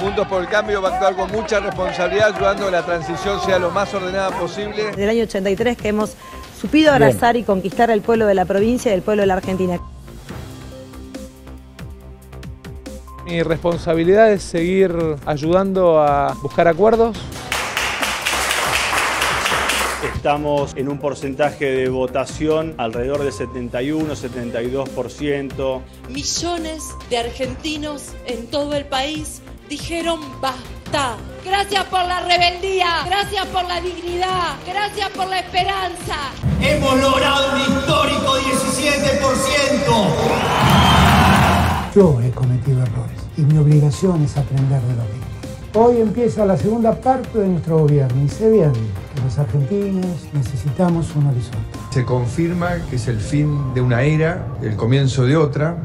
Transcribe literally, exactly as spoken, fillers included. Juntos por el Cambio va a actuar con mucha responsabilidad, ayudando a que la transición sea lo más ordenada posible. Desde el año ochenta y tres que hemos supido abrazar Bien. y conquistar al pueblo de la provincia y el pueblo de la Argentina. Mi responsabilidad es seguir ayudando a buscar acuerdos. Estamos en un porcentaje de votación alrededor del setenta y uno, setenta y dos por ciento. Millones de argentinos en todo el país dijeron basta. Gracias por la rebeldía, gracias por la dignidad, gracias por la esperanza. Hemos logrado un histórico diecisiete por ciento. Yo he cometido errores y mi obligación es aprender de los mismos. Hoy empieza la segunda parte de nuestro gobierno y sé bien que los argentinos necesitamos un horizonte. Se confirma que es el fin de una era, el comienzo de otra.